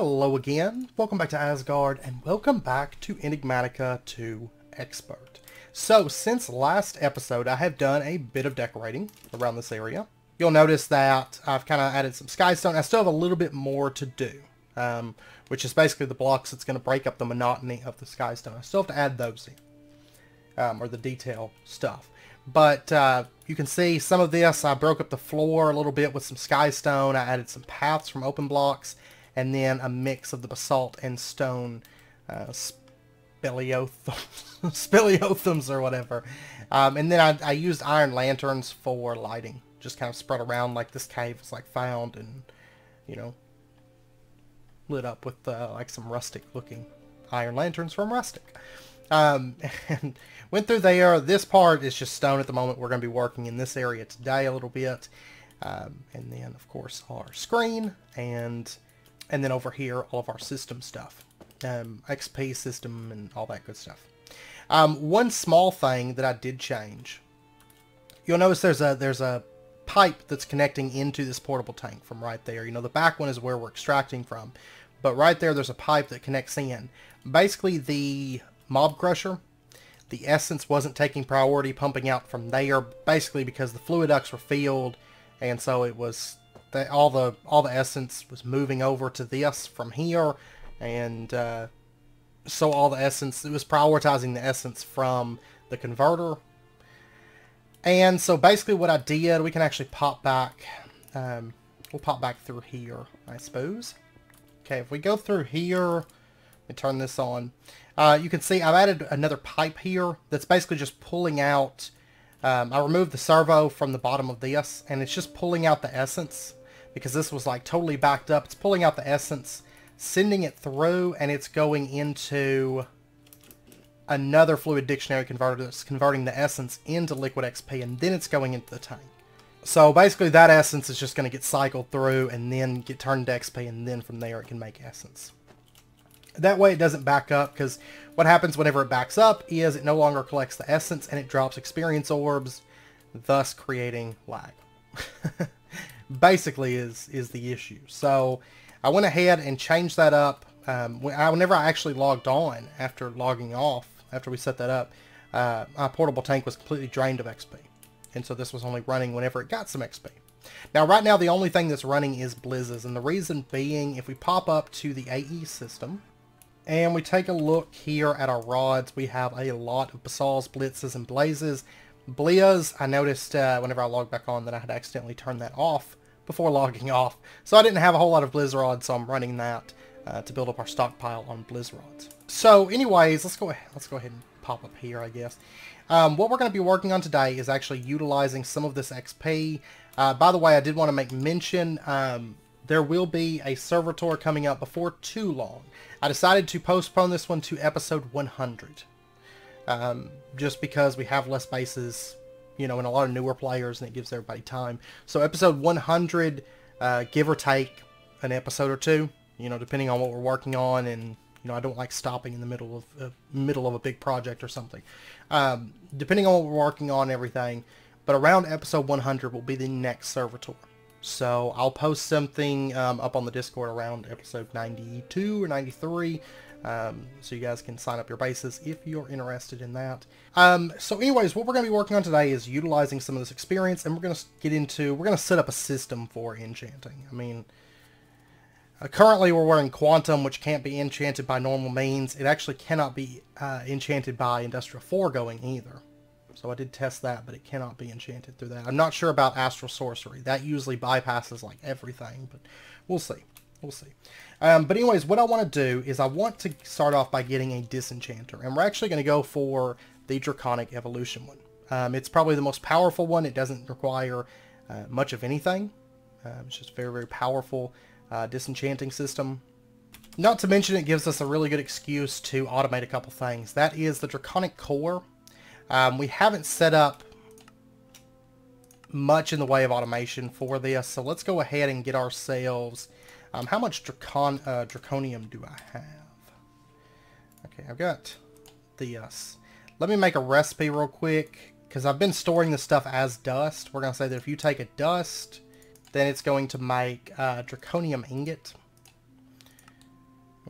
Hello again, welcome back to Asgard, and welcome back to Enigmatica 2 Expert. So, since last episode, I have done a bit of decorating around this area. You'll notice that I've kind of added some skystone. I still have a little bit more to do, which is basically the blocks that's going to break up the monotony of the skystone. I still have to add those in, or the detail stuff. But you can see some of this, I broke up the floor a little bit with some skystone. I added some paths from open blocks, and then a mix of the basalt and stone speleothems or whatever. And then I used iron lanterns for lighting, just kind of spread around like this cave was like found and, you know, lit up with like some rustic looking iron lanterns from Rustic. And went through there. This part is just stone at the moment. We're going to be working in this area today a little bit. And then, of course, our screen and then over here, all of our system stuff. XP system and all that good stuff. One small thing that I did change. You'll notice there's a pipe that's connecting into this portable tank from right there. You know, the back one is where we're extracting from. But right there, there's a pipe that connects in. Basically, the mob crusher, the essence wasn't taking priority pumping out from there. Basically, because the fluid ducts were filled, and so it was... all the essence was moving over to this from here, and so all the essence, it was prioritizing the essence from the converter. And so basically what I did, we can actually pop back, we'll pop back through here, I suppose. Okay, if we go through here, let me turn this on. You can see I've added another pipe here that's basically just pulling out. I removed the servo from the bottom of this, and it's just pulling out the essence because this was like totally backed up. It's pulling out the essence, sending it through, and it's going into another fluid dictionary converter that's converting the essence into liquid XP, and then it's going into the tank. So basically that essence is just going to get cycled through and then get turned to XP, and then from there it can make essence. That way it doesn't back up, because what happens whenever it backs up is it no longer collects the essence and it drops experience orbs, thus creating lag. Basically is the issue. So I went ahead and changed that up. Whenever I actually logged on, after logging off, after we set that up, my portable tank was completely drained of XP. And so this was only running whenever it got some XP. Now, right now, the only thing that's running is Blizzes. And the reason being, if we pop up to the AE system, and we take a look here at our rods, we have a lot of basalts, blitzes, and blazes. Blizz, I noticed whenever I logged back on that I had accidentally turned that off before logging off. So I didn't have a whole lot of blizz rods, so I'm running that to build up our stockpile on blizz rods. So anyways, let's go ahead and pop up here, I guess. What we're going to be working on today is actually utilizing some of this XP. By the way, I did want to make mention... there will be a server tour coming up before too long. I decided to postpone this one to episode 100. Just because we have less bases, you know, and a lot of newer players, and it gives everybody time. So episode 100, give or take an episode or two, you know, depending on what we're working on. And, you know, I don't like stopping in the middle of a big project or something. Depending on what we're working on and everything. But around episode 100 will be the next server tour. So I'll post something up on the Discord around episode 92 or 93, so you guys can sign up your bases if you're interested in that. So anyways, what we're going to be working on today is utilizing some of this experience, and we're going to set up a system for enchanting. I mean, currently we're wearing Quantum, which can't be enchanted by normal means. It actually cannot be enchanted by Industrial Foregoing either. So I did test that, but it cannot be enchanted through that. I'm not sure about Astral Sorcery. That usually bypasses, like, everything, but we'll see. We'll see. But anyways, what I want to do is I want to start off by getting a Disenchanter, and we're actually going to go for the Draconic Evolution one. It's probably the most powerful one. It doesn't require much of anything. It's just a very, very powerful disenchanting system. Not to mention it gives us a really good excuse to automate a couple things. That is the Draconic Core. We haven't set up much in the way of automation for this, so let's go ahead and get ourselves... how much Draconium do I have? Okay, I've got this. Let me make a recipe real quick, because I've been storing this stuff as dust. We're going to say that if you take a dust, then it's going to make Draconium ingot.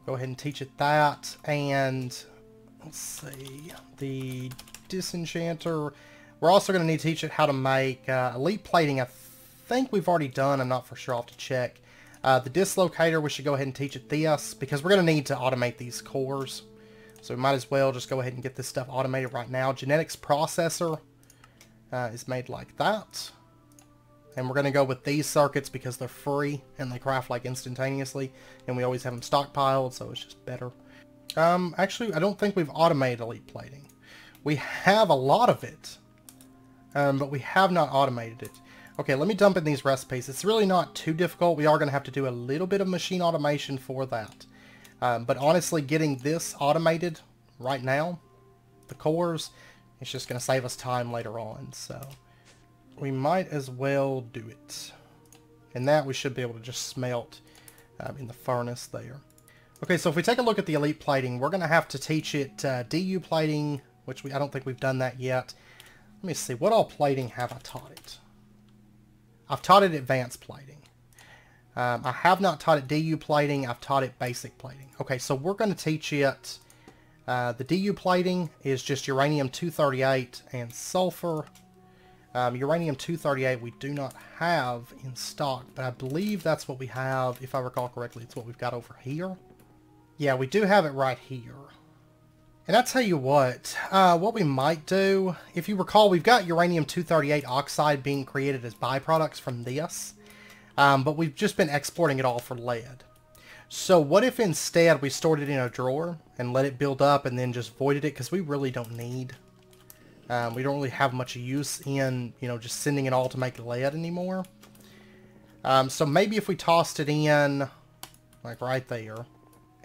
Go ahead and teach it that. And let's see, the Disenchanter. We're also going to need to teach it how to make Elite Plating. I think we've already done. I'm not for sure. I'll have to check. The Dislocator, we should go ahead and teach it this, because we're going to need to automate these cores. So we might as well just go ahead and get this stuff automated right now. Genetics Processor is made like that. And we're going to go with these circuits because they're free and they craft like instantaneously. And we always have them stockpiled, so it's just better. Actually, I don't think we've automated Elite Plating. We have a lot of it, but we have not automated it. Okay, let me dump in these recipes. It's really not too difficult. We are going to have to do a little bit of machine automation for that. But honestly, getting this automated right now, the cores, it's just going to save us time later on. So we might as well do it. And that we should be able to just smelt in the furnace there. Okay, so if we take a look at the Elite Plating, we're going to have to teach it DU plating, which I don't think we've done that yet. Let me see, what all plating have I taught it? I've taught it advanced plating. I have not taught it DU plating. I've taught it basic plating. Okay, so we're going to teach it. The DU plating is just uranium-238 and sulfur. Uranium-238 we do not have in stock, but I believe that's what we have. If I recall correctly, it's what we've got over here. Yeah, we do have it right here. And I tell you what we might do, if you recall, we've got uranium-238 oxide being created as byproducts from this, but we've just been exporting it all for lead. So what if instead we stored it in a drawer and let it build up and then just voided it, because we really don't need, we don't really have much use in, you know, just sending it all to make lead anymore. So maybe if we tossed it in, like right there,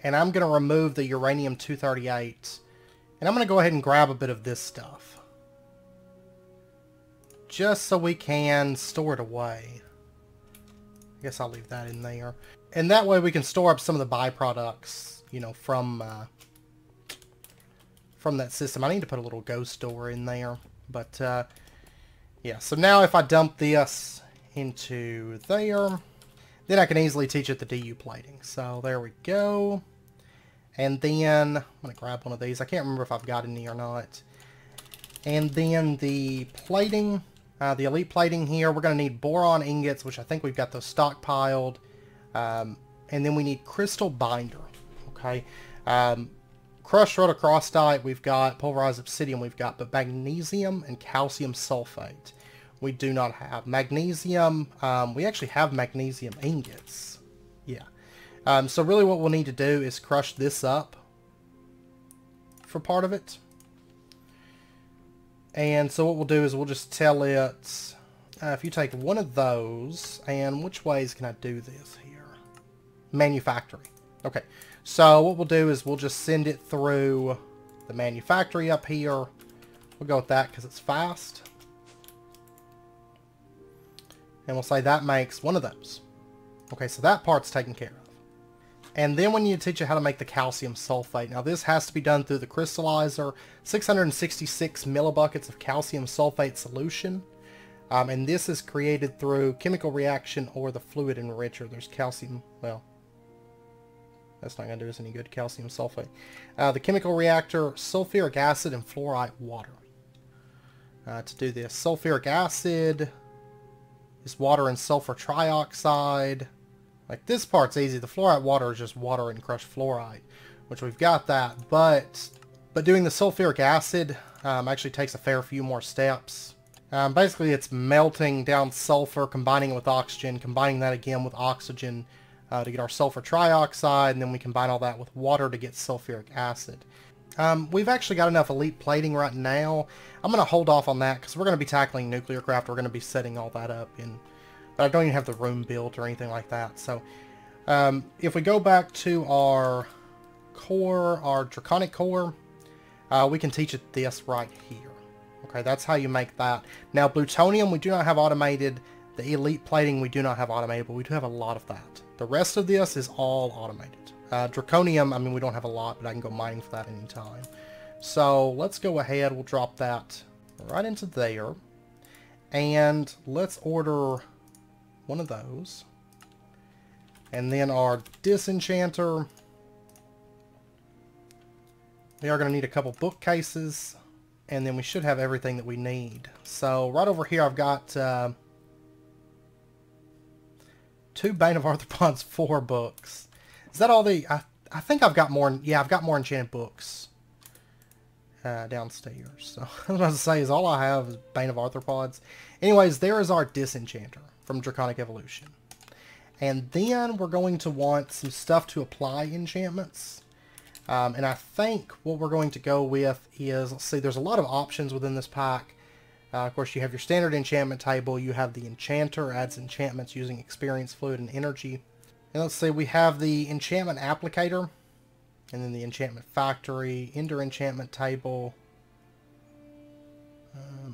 and I'm going to remove the uranium-238. And I'm going to go ahead and grab a bit of this stuff, just so we can store it away. I guess I'll leave that in there. And that way we can store up some of the byproducts, you know, from that system. I need to put a little ghost door in there. But, yeah. So now if I dump this into there, then I can easily teach it the DU plating. So there we go. And then, I'm going to grab one of these. I can't remember if I've got any or not. And then the plating, the Elite Plating here. We're going to need boron ingots, which I think we've got those stockpiled. And then we need crystal binder. Okay. Crushed rhodochrosite we've got. Pulverized obsidian we've got. But magnesium and calcium sulfate we do not have. Magnesium, we actually have magnesium ingots. Yeah. So really what we'll need to do is crush this up for part of it. And so what we'll do is we'll just tell it, if you take one of those, and which ways can I do this here? Manufactory. Okay, so what we'll do is we'll just send it through the manufactory up here. We'll go with that because it's fast. And we'll say that makes one of those. Okay, so that part's taken care of. And then we need to teach you how to make the calcium sulfate. Now this has to be done through the crystallizer. 666 millibuckets of calcium sulfate solution. And this is created through chemical reaction or the fluid enricher. There's calcium, well, that's not going to do us any good, calcium sulfate. The chemical reactor, sulfuric acid and fluorite water. To do this, sulfuric acid is water and sulfur trioxide. Like this part's easy. The fluorite water is just water and crushed fluorite, which we've got that. But doing the sulfuric acid actually takes a fair few more steps. Basically, it's melting down sulfur, combining it with oxygen, combining that again with oxygen to get our sulfur trioxide, and then we combine all that with water to get sulfuric acid. We've actually got enough Elite Plating right now. I'm going to hold off on that because we're going to be tackling nuclear craft. We're going to be setting all that up in... But I don't even have the room built or anything like that. So, if we go back to our core, our Draconic Core, we can teach it this right here. Okay, that's how you make that. Now, plutonium, we do not have automated. The Elite Plating, we do not have automated, but we do have a lot of that. The rest of this is all automated. Draconium, I mean, we don't have a lot, but I can go mining for that anytime. So, let's go ahead. We'll drop that right into there. And let's order one of those, and then our Disenchanter, We are going to need a couple bookcases, and then we should have everything that we need. So right over here I've got two Bane of Arthropods 4 books. Is that all the... I think I've got more... Yeah, I've got more enchanted books downstairs. So I was about to say is all I have is Bane of Arthropods. Anyways, there is our Disenchanter from Draconic Evolution. And then we're going to want some stuff to apply enchantments. And I think what we're going to go with is, let's see, there's a lot of options within this pack. Of course, you have your standard enchantment table. You have the Enchanter, adds enchantments using experience, fluid, and energy. And let's see, we have the Enchantment Applicator, and then the Enchantment Factory, Ender Enchantment Table,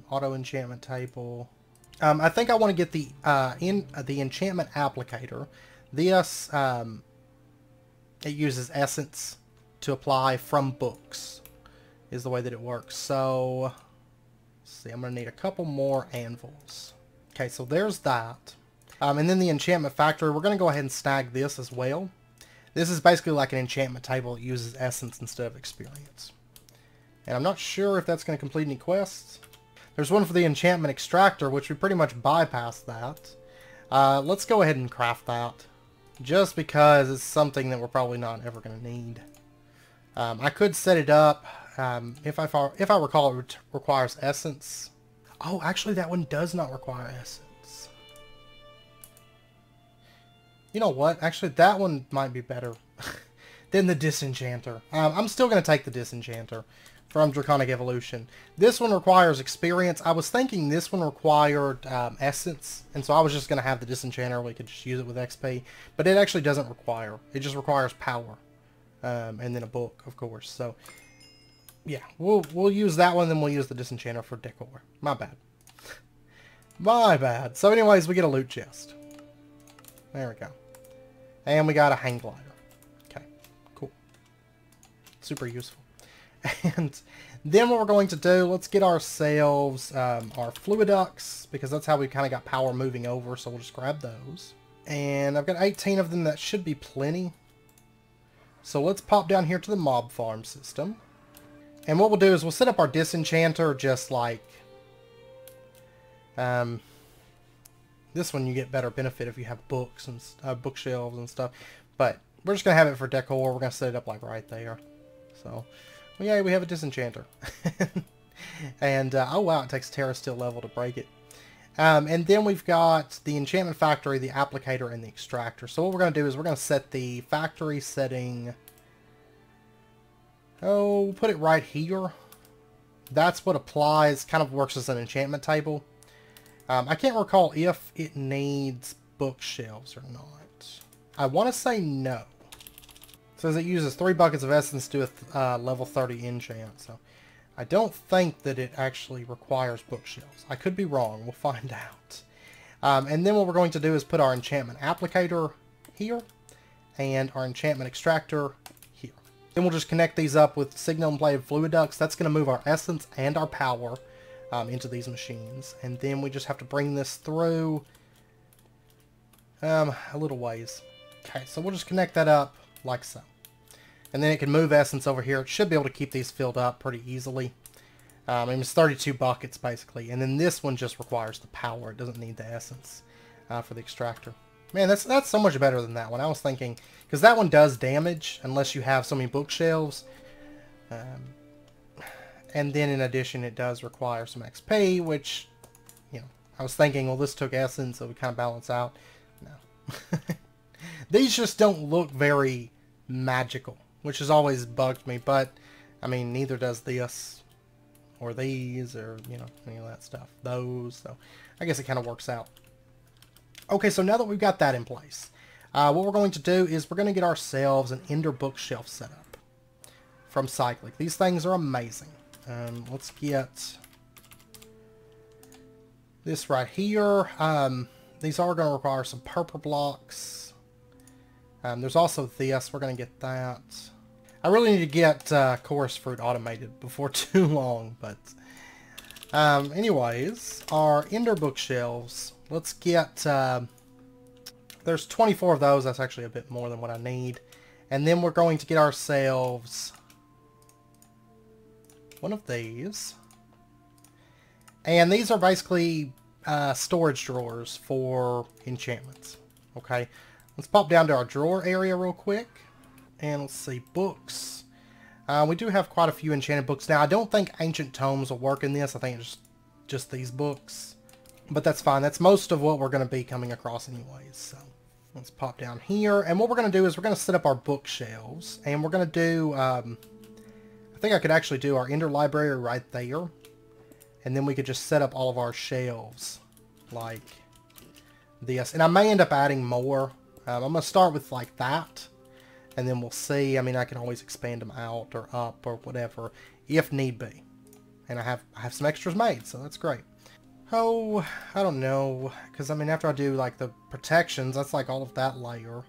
Auto Enchantment Table. I think I want to get the Enchantment Applicator. This, it uses essence to apply from books, is the way that it works. So, let's see, I'm going to need a couple more anvils. Okay, so there's that. And then the Enchantment Factory, we're going to go ahead and snag this as well. This is basically like an enchantment table. It uses essence instead of experience. And I'm not sure if that's going to complete any quests. There's one for the Enchantment Extractor, which we pretty much bypassed that. Let's go ahead and craft that, just because it's something that we're probably not ever going to need. I could set it up. If I recall, it requires essence. Oh, actually, that one does not require essence. You know what? Actually, that one might be better than the Disenchanter. I'm still going to take the Disenchanter from Draconic Evolution. This one requires experience. I was thinking this one required essence, and so I was just going to have the Disenchanter. We could just use it with XP, but it actually doesn't require. It just requires power, and then a book, of course. So, yeah, we'll use that one, then we'll use the Disenchanter for decor. My bad. My bad. So, anyways, we get a loot chest. There we go. And we got a hang glider. Okay, cool. Super useful. And then what we're going to do, let's get ourselves our Fluiducts, because that's how we kind of got power moving over, so we'll just grab those. And I've got 18 of them. That should be plenty. So let's pop down here to the mob farm system. And what we'll do is we'll set up our Disenchanter just like... this one you get better benefit if you have books and bookshelves and stuff. But we're just going to have it for decor. We're going to set it up like right there. So, well, yeah, we have a Disenchanter. And, oh wow, it takes Terra Steel level to break it. And then we've got the Enchantment Factory, the Applicator, and the Extractor. So what we're going to do is we're going to set the Factory setting. Oh, we'll put it right here. That's what applies. Kind of works as an enchantment table. I can't recall if it needs bookshelves or not. I want to say no. It says it uses 3 buckets of essence to a level 30 enchant. So I don't think that it actually requires bookshelves. I could be wrong. We'll find out. And then what we're going to do is put our Enchantment Applicator here and our Enchantment Extractor here. Then we'll just connect these up with Signal and Plated Fluiducts. That's going to move our essence and our power into these machines, and then we just have to bring this through a little ways. Okay, so we'll just connect that up like so, and then it can move essence over here. It should be able to keep these filled up pretty easily. And it's 32 buckets basically, and then this one just requires the power. It doesn't need the essence for the Extractor. Man, that's so much better than that one. I was thinking, because that one does damage unless you have so many bookshelves. And then in addition, it does require some XP, which, you know, I was thinking, well, this took essence, so we kind of balance out. No. These just don't look very magical, which has always bugged me. But, I mean, neither does this or these or, you know, any of that stuff. Those. So, I guess it kind of works out. Okay, so now that we've got that in place, what we're going to do is we're going to get ourselves an Ender bookshelf set up from Cyclic. These things are amazing. Let's get this right here. These are going to require some purple blocks. There's also this. We're going to get that. I really need to get Chorus Fruit automated before too long. But anyways, our Ender bookshelves. Let's get... there's 24 of those. That's actually a bit more than what I need. And then we're going to get ourselves... one of these. And these are basically storage drawers for enchantments. Okay, let's pop down to our drawer area real quick. And let's see, books. We do have quite a few enchanted books. Now, I don't think Ancient Tomes will work in this. I think it's just these books. But that's fine. That's most of what we're going to be coming across anyways. So let's pop down here. And what we're going to do is we're going to set up our bookshelves. And we're going to do... I think I could actually do our Ender Library right there. And then we could just set up all of our shelves like this. And I may end up adding more. I'm going to start with like that. And then we'll see. I mean, I can always expand them out or up or whatever if need be. And I have some extras made, so that's great. Oh, I don't know. Because, I mean, after I do, like, the protections, that's, like, all of that layer.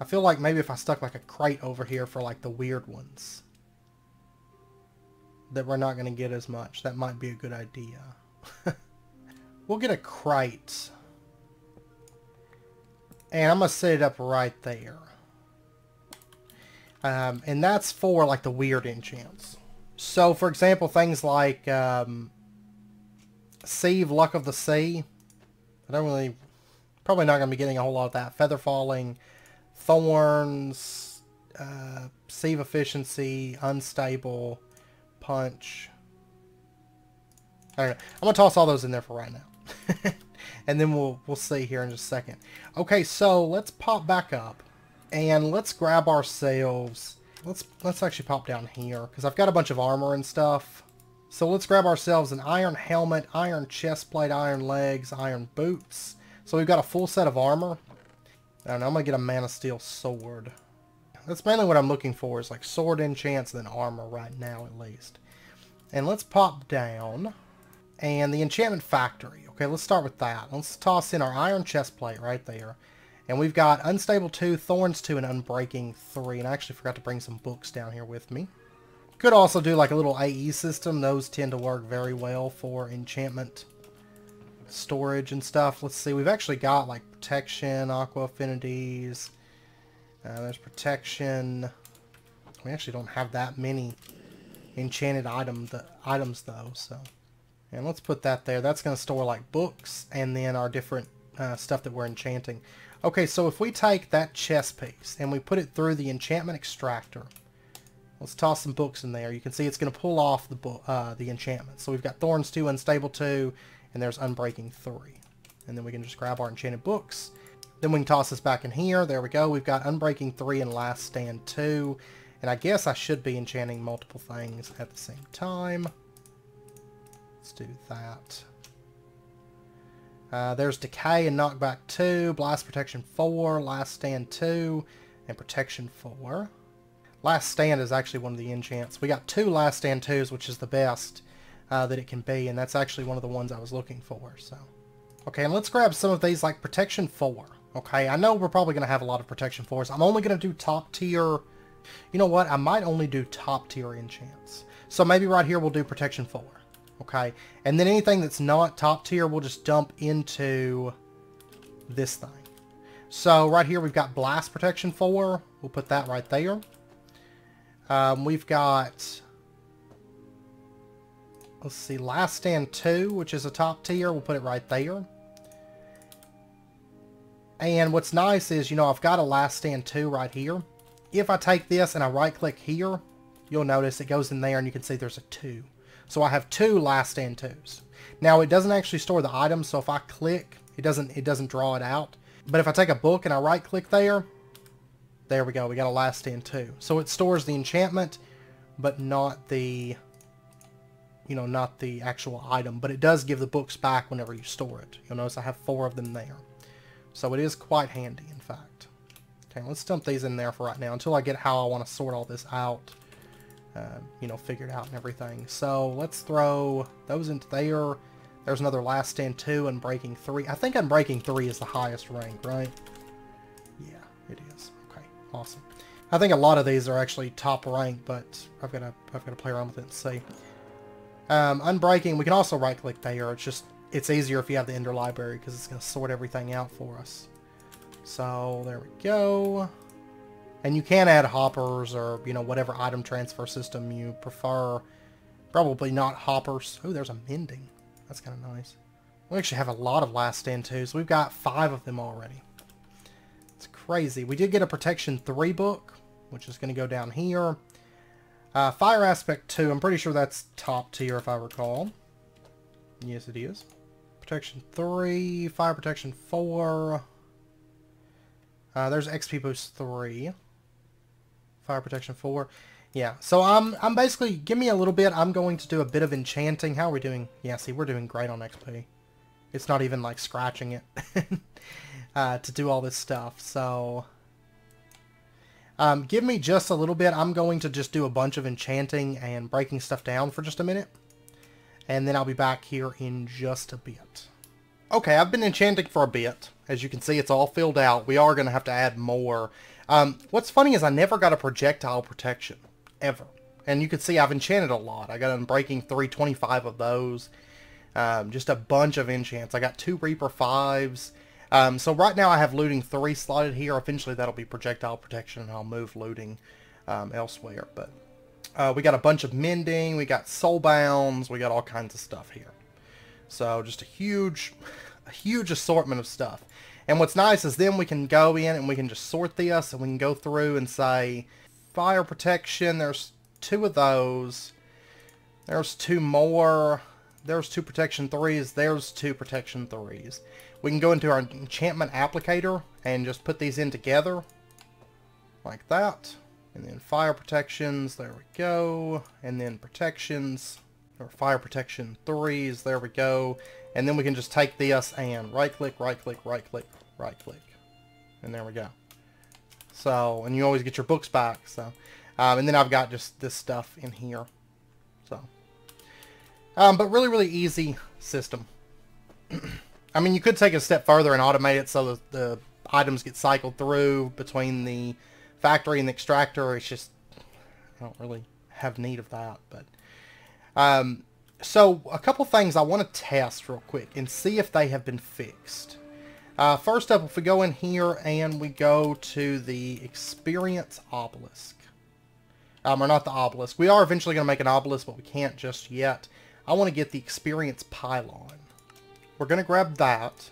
I feel like maybe if I stuck, like, a crate over here for, like, the weird ones that we're not going to get as much, that might be a good idea. We'll get a crate. And I'm going to set it up right there. And that's for, like, the weird enchants. So, for example, things like... Sieve, Luck of the Sea. I don't really... Probably not going to be getting a whole lot of that. Feather falling, thorns, Sieve efficiency, unstable, punch. I don't know. I'm going to toss all those in there for right now. And then we'll see here in just a second. Okay, so let's pop back up. And let's grab ourselves... Let's actually pop down here. Because I've got a bunch of armor and stuff. So let's grab ourselves an iron helmet, iron chest plate, iron legs, iron boots. So we've got a full set of armor. I don't know, I'm going to get a Man of Steel sword. That's mainly what I'm looking for, is like sword enchants and then armor right now at least. And let's pop down. And the enchantment factory. Okay, let's start with that. Let's toss in our iron chest plate right there. And we've got unstable 2, thorns 2, and unbreaking 3. And I actually forgot to bring some books down here with me. Could also do like a little AE system. Those tend to work very well for enchantment storage and stuff. Let's see. We've actually got like protection, aqua affinities. There's protection. We actually don't have that many enchanted items though. So, and let's put that there. That's going to store like books and then our different stuff that we're enchanting. Okay, so if we take that chess piece and we put it through the enchantment extractor. Let's toss some books in there. You can see it's going to pull off the enchantments. So we've got Thorns 2, Unstable 2, and there's Unbreaking 3. And then we can just grab our enchanted books. Then we can toss this back in here. There we go. We've got Unbreaking 3 and Last Stand 2. And I guess I should be enchanting multiple things at the same time. Let's do that. There's Decay and Knockback 2, Blast Protection 4, Last Stand 2, and Protection 4. Last Stand is actually one of the enchants. We got 2 Last Stand 2s, which is the best that it can be, and that's actually one of the ones I was looking for. So, okay, and let's grab some of these, like Protection 4. Okay, I know we're probably going to have a lot of Protection 4s. I'm only going to do top tier... You know what? I might only do top tier enchants. So maybe right here we'll do Protection 4. Okay, and then anything that's not top tier we'll just dump into this thing. So right here we've got Blast Protection 4. We'll put that right there. We've got, let's see, Last Stand 2, which is a top tier. We'll put it right there. And what's nice is, you know, I've got a Last Stand 2 right here. If I take this and I right-click here, you'll notice it goes in there and you can see there's a 2. So I have 2 Last Stand 2s. Now, it doesn't actually store the items, so if I click, it doesn't draw it out. But if I take a book and I right-click there... There we go, we got a Last Stand 2. So it stores the enchantment, but not the, you know, not the actual item. But it does give the books back whenever you store it. You'll notice I have 4 of them there. So it is quite handy, in fact. Okay, let's dump these in there for right now until I get how I want to sort all this out, you know, figured out and everything. So let's throw those into there. There's another Last Stand 2 and Unbreaking 3. I think Unbreaking 3 is the highest rank, right? Yeah, it is. Awesome. I think a lot of these are actually top rank, but I've got to play around with it and see. Unbreaking, we can also right-click there. It's just, it's easier if you have the Ender Library because it's going to sort everything out for us. So, there we go. And you can add hoppers or, you know, whatever item transfer system you prefer. Probably not hoppers. Oh, there's a mending. That's kind of nice. We actually have a lot of Last Stand 2s. We've got 5 of them already. It's crazy. We did get a Protection 3 book, which is going to go down here. Fire Aspect 2. I'm pretty sure that's top tier if I recall. Yes, it is. Protection 3. Fire Protection 4. There's XP Boost 3. Fire Protection 4. Yeah, so I'm basically, give me a little bit, I'm going to do a bit of enchanting. How are we doing? Yeah, see, we're doing great on XP. It's not even, like, scratching it to do all this stuff, so... give me just a little bit. I'm going to just do a bunch of enchanting and breaking stuff down for just a minute. And then I'll be back here in just a bit. Okay, I've been enchanting for a bit. As you can see, it's all filled out. We are going to have to add more. What's funny is I never got a projectile protection. Ever. And you can see I've enchanted a lot. I got Unbreaking 325 of those. Just a bunch of enchants. I got 2 Reaper 5s. So right now I have looting 3 slotted here. Eventually that'll be projectile protection and I'll move looting elsewhere. But we got a bunch of mending, we got soul bounds, we got all kinds of stuff here. So just a huge assortment of stuff. And what's nice is then we can go in and we can just sort this and we can go through and say fire protection, there's 2 of those. There's 2 more. There's 2 protection 3s. There's 2 protection 3s. We can go into our enchantment applicator and just put these in together like that. And then fire protections, there we go. And then protections, or fire protection 3s, there we go. And then we can just take this and right click, right click, right click, right click. And there we go. So, and you always get your books back. So, and then I've got just this stuff in here. So, but really, really easy system. I mean, you could take it a step further and automate it so that the items get cycled through between the factory and the extractor. It's just, I don't really have need of that. But so a couple things I want to test real quick and see if they have been fixed. First up, if we go in here and we go to the Experience Obelisk. Or not the Obelisk. We are eventually going to make an Obelisk, but we can't just yet. I want to get the Experience Pylon. We're going to grab that,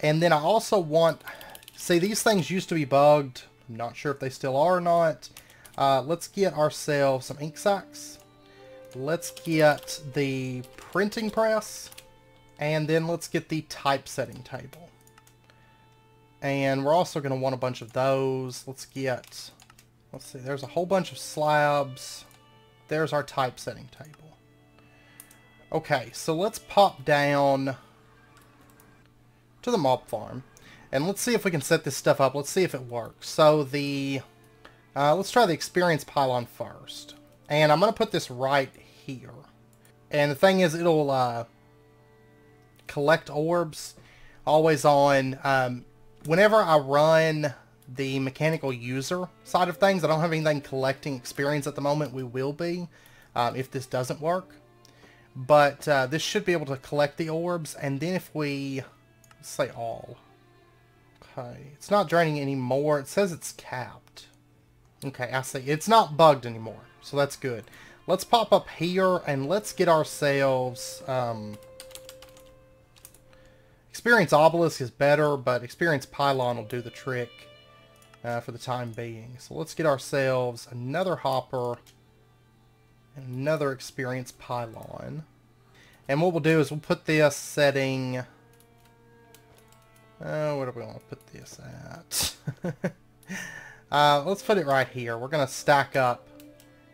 and then I also want, see, these things used to be bugged. I'm not sure if they still are or not. Let's get ourselves some ink sacks. Let's get the printing press, and then let's get the typesetting table. And we're also going to want a bunch of those. Let's get, let's see, there's a whole bunch of slabs. There's our typesetting table. Okay, so let's pop down to the mob farm and let's see if we can set this stuff up. Let's see if it works. So the let's try the experience pylon first, and I'm gonna put this right here, and the thing is it'll collect orbs always on. Whenever I run the mechanical user side of things, I don't have anything collecting experience at the moment. We will be if this doesn't work, but this should be able to collect the orbs. And then if we say all. Okay, it's not draining anymore. It says it's capped. Okay, I see. It's not bugged anymore, so that's good. Let's pop up here and let's get ourselves Experience Obelisk is better, but Experience Pylon will do the trick for the time being. So let's get ourselves another hopper and another Experience Pylon. And what we'll do is we'll put this setting... where do we want to put this at? Let's put it right here. We're going to stack up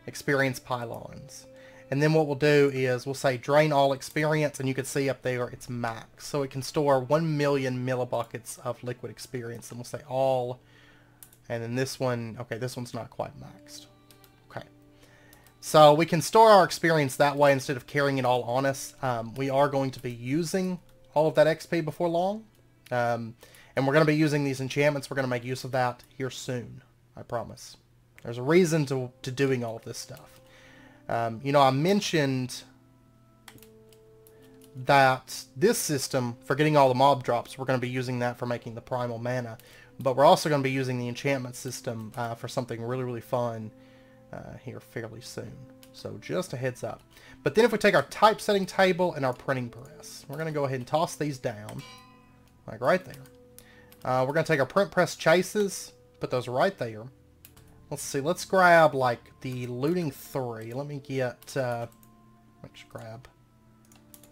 experience pylons. And then what we'll do is we'll say drain all experience, and you can see up there it's max. So it can store 1 million millibuckets of liquid experience. And we'll say all. And then this one, okay, this one's not quite maxed. Okay. So we can store our experience that way instead of carrying it all on us. We are going to be using all of that XP before long. And we're going to be using these enchantments. We're going to make use of that here soon. I promise. There's a reason to doing all of this stuff. You know, I mentioned that this system for getting all the mob drops, we're going to be using that for making the primal mana. But we're also going to be using the enchantment system for something really, really fun here fairly soon. So just a heads up. But then if we take our typesetting table and our printing press, we're going to go ahead and toss these down, like right there. We're going to take our print press chases, put those right there. Let's see, let's grab like the looting 3. Let me get, let's grab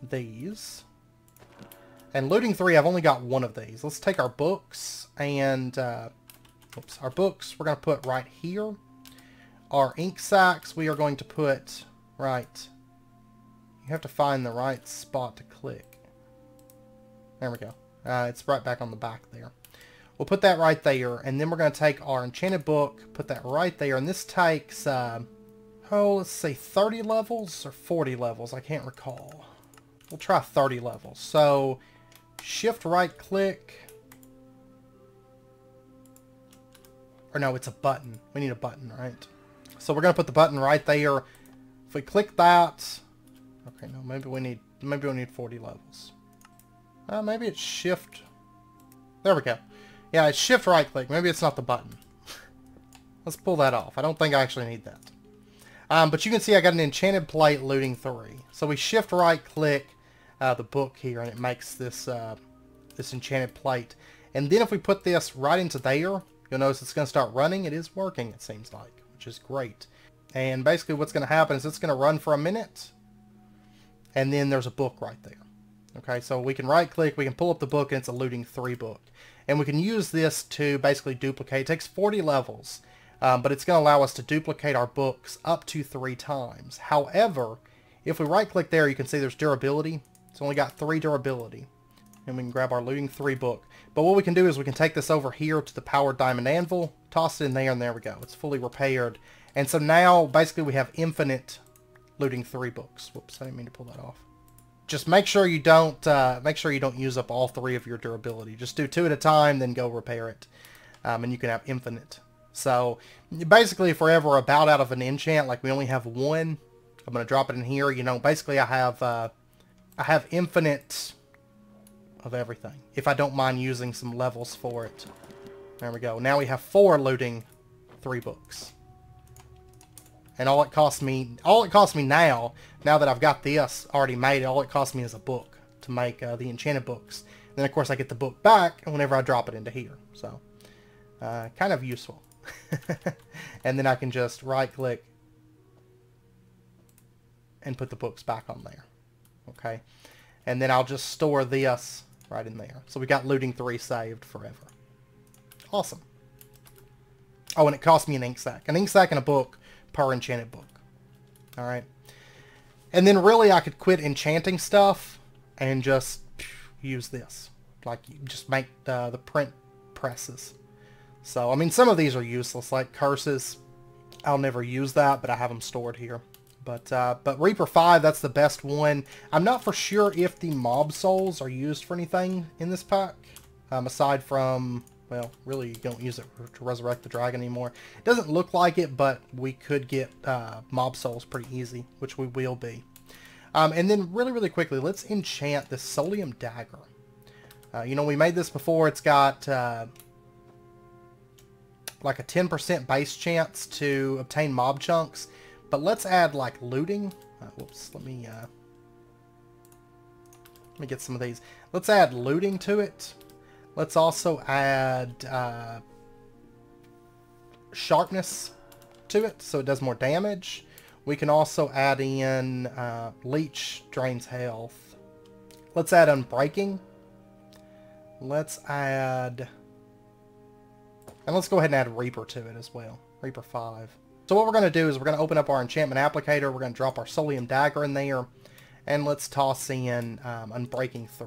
these. And looting 3, I've only got one of these. Let's take our books and, oops, our books we're going to put right here. Our ink sacks we are going to put right. You have to find the right spot to click. There we go. It's right back on the back there. We'll put that right there, and then we're going to take our enchanted book, put that right there, and this takes, oh, let's see, 30 levels or 40 levels. I can't recall. We'll try 30 levels. So, shift right click. Or no, it's a button. We need a button, right? So we're going to put the button right there. If we click that, okay, no, maybe we need 40 levels. Maybe it's shift. There we go. Yeah, it's shift right click. Maybe it's not the button. Let's pull that off. I don't think I actually need that. But you can see I got an enchanted plate looting 3. So we shift right click the book here, and it makes this this enchanted plate. And then if we put this right into there, you'll notice it's going to start running. It is working, it seems like, which is great. And basically what's going to happen is it's going to run for a minute, and then there's a book right there. Okay, so we can right click, we can pull up the book, and it's a looting 3 book. And we can use this to basically duplicate. It takes 40 levels, but it's going to allow us to duplicate our books up to 3 times. However, if we right click there, you can see there's durability. It's only got 3 durability. And we can grab our looting 3 book. But what we can do is we can take this over here to the powered diamond anvil, toss it in there, and there we go. It's fully repaired. And so now basically we have infinite looting 3 books. Whoops, I didn't mean to pull that off. Just make sure you don't use up all 3 of your durability. Just do 2 at a time, then go repair it. And you can have infinite. So basically if we're ever about out of an enchant, like we only have 1, I'm gonna drop it in here. You know, basically I have infinite of everything, if I don't mind using some levels for it. There we go. Now we have 4 looting 3 books. And all it cost me now that I've got this already made, all it cost me is a book to make the enchanted books. And then of course I get the book back and whenever I drop it into here. So kind of useful. And then I can just right click and put the books back on there. Okay. And then I'll just store this right in there. So we got looting 3 saved forever. Awesome. Oh, and it cost me an ink sack. An ink sack and a book per enchanted book. Alright. And then really I could quit enchanting stuff and just use this. Like, you just make the print presses. So, I mean, some of these are useless. Like curses, I'll never use that, but I have them stored here. But Reaper 5, that's the best one. I'm not for sure if the mob souls are used for anything in this pack. Aside from, well, really you don't use it to resurrect the dragon anymore. It doesn't look like it, but we could get mob souls pretty easy, which we will be. And then really, really quickly, let's enchant the Solium Dagger. You know, we made this before. It's got like a 10% base chance to obtain mob chunks. But let's add like looting. Whoops, let me get some of these. Let's add looting to it. Let's also add sharpness to it so it does more damage. We can also add in leech, drains health. Let's add unbreaking. Let's add, and let's go ahead and add Reaper to it as well. Reaper 5. So what we're going to do is we're going to open up our enchantment applicator. We're going to drop our Solium Dagger in there. And let's toss in Unbreaking 3.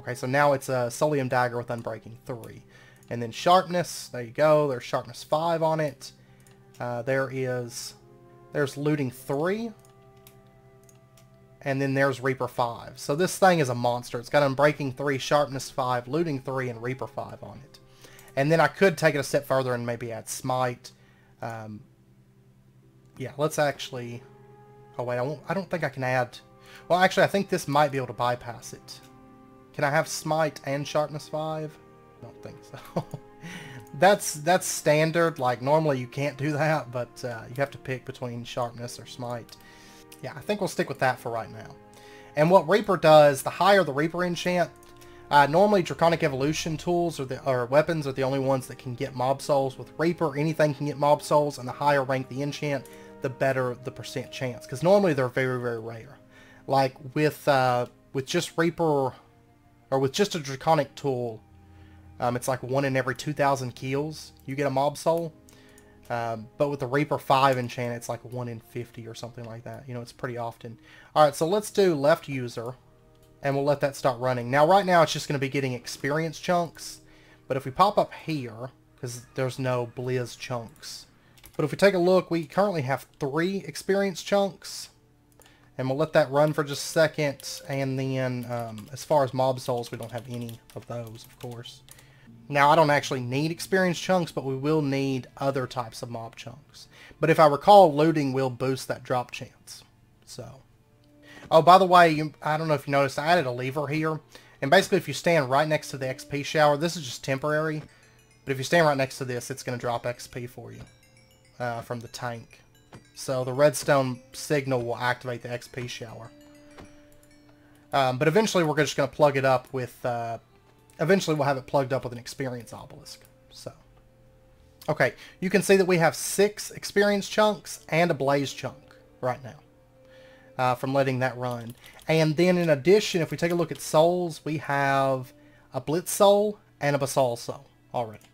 Okay, so now it's a Solium Dagger with Unbreaking 3. And then Sharpness. There you go. There's Sharpness 5 on it. There's Looting 3. And then there's Reaper 5. So this thing is a monster. It's got Unbreaking 3, Sharpness 5, Looting 3, and Reaper 5 on it. And then I could take it a step further and maybe add Smite. Yeah, let's actually... Oh, wait, I don't think I can add... Well, actually, I think this might be able to bypass it. Can I have Smite and Sharpness 5? I don't think so. that's standard. Like, normally you can't do that, but you have to pick between Sharpness or Smite. Yeah, I think we'll stick with that for right now. And what Reaper does, the higher the Reaper enchant, normally Draconic Evolution tools or weapons are the only ones that can get mob souls. With Reaper, anything can get mob souls, and the higher rank the enchant, the better the percent chance. Because normally they're very, very rare. Like, with just Reaper, or with just a Draconic tool, it's like 1 in every 2,000 kills you get a mob soul. But with the Reaper 5 enchant, it's like 1 in 50 or something like that. You know, it's pretty often. Alright, so let's do left user, and we'll let that start running. Now, right now, it's just going to be getting experience chunks. But if we pop up here, because there's no Blizz chunks. But if we take a look, we currently have 3 experience chunks. And we'll let that run for just a second. And then, as far as mob souls, we don't have any of those, of course. Now, I don't actually need experience chunks, but we will need other types of mob chunks. But if I recall, looting will boost that drop chance. So, oh, by the way, I don't know if you noticed, I added a lever here. And basically, if you stand right next to the XP shower, this is just temporary. But if you stand right next to this, it's going to drop XP for you from the tank. So the redstone signal will activate the XP shower. But eventually we're just going to plug it up with... eventually we'll have it plugged up with an experience obelisk. So, okay, you can see that we have 6 experience chunks and a blaze chunk right now from letting that run. And then in addition, if we take a look at souls, we have a blitz soul and a basal soul already.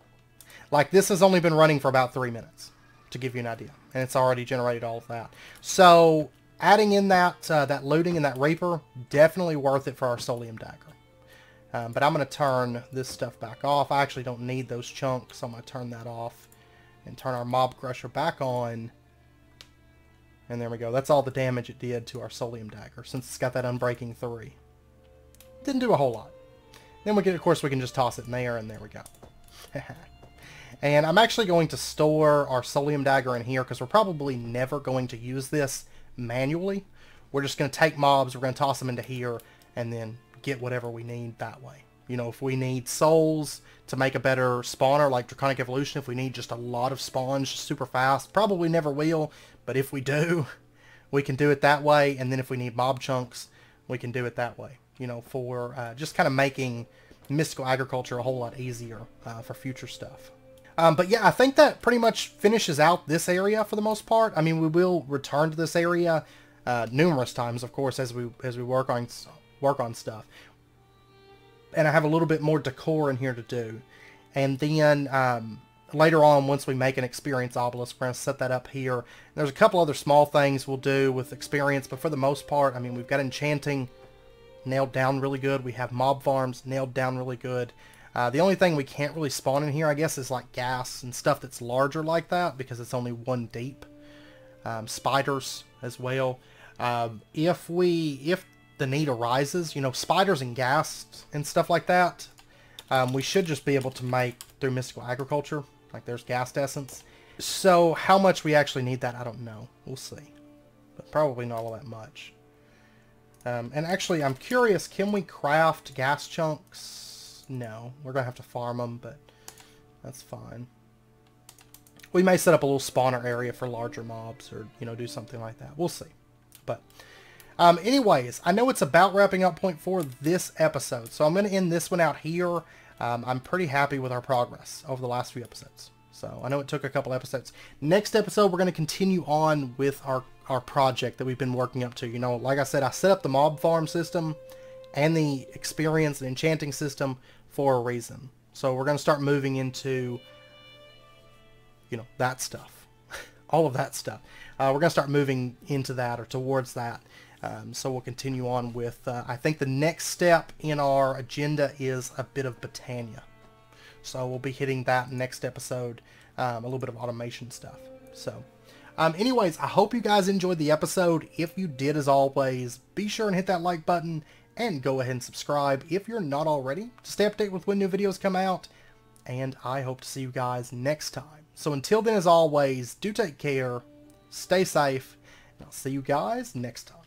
Like, this has only been running for about 3 minutes, to give you an idea. And it's already generated all of that. So, adding in that that looting and that Reaper, definitely worth it for our Solium Dagger. But I'm going to turn this stuff back off. I actually don't need those chunks, so I'm going to turn that off and turn our Mob Crusher back on. And there we go. That's all the damage it did to our Solium Dagger, since it's got that Unbreaking 3. Didn't do a whole lot. Then, of course, we can just toss it in there, and there we go. And I'm actually going to store our Solium Dagger in here because we're probably never going to use this manually. We're just going to take mobs, we're going to toss them into here, and then get whatever we need that way. You know, if we need souls to make a better spawner, like Draconic Evolution, if we need just a lot of spawns super fast, probably never will, but if we do, we can do it that way. And then if we need mob chunks, we can do it that way. You know, for just kind of making Mystical Agriculture a whole lot easier for future stuff. But yeah, I think that pretty much finishes out this area for the most part. I mean, we will return to this area numerous times, of course, as we work on stuff. And I have a little bit more decor in here to do. And then later on, once we make an experience obelisk, we're going to set that up here. And there's a couple other small things we'll do with experience, but for the most part, I mean, we've got enchanting nailed down really good. We have mob farms nailed down really good. The only thing we can't really spawn in here, I guess, is like gas and stuff that's larger like that, because it's only 1 deep. Spiders as well. If the need arises, you know, spiders and gas and stuff like that, we should just be able to make through Mystical Agriculture. Like, there's gas essence. So how much we actually need that, I don't know. We'll see. But probably not all that much. And actually, I'm curious, can we craft gas chunks? No, we're going to have to farm them, but that's fine. We may set up a little spawner area for larger mobs or, you know, do something like that. We'll see. But anyways, I know it's about wrapping up point 4 this episode, so I'm going to end this one out here. I'm pretty happy with our progress over the last few episodes. So I know it took a couple episodes. Next episode, we're going to continue on with our project that we've been working up to. You know, like I said, I set up the mob farm system and the experience and enchanting system for a reason. So we're going to start moving into, you know, that stuff. All of that stuff. We're going to start moving into that or towards that. So we'll continue on with, I think the next step in our agenda is a bit of Botania. So we'll be hitting that next episode, a little bit of automation stuff. So... anyways, I hope you guys enjoyed the episode. If you did, as always, be sure and hit that like button and go ahead and subscribe if you're not already to stay updated with when new videos come out. And I hope to see you guys next time. So until then, as always, do take care, stay safe, and I'll see you guys next time.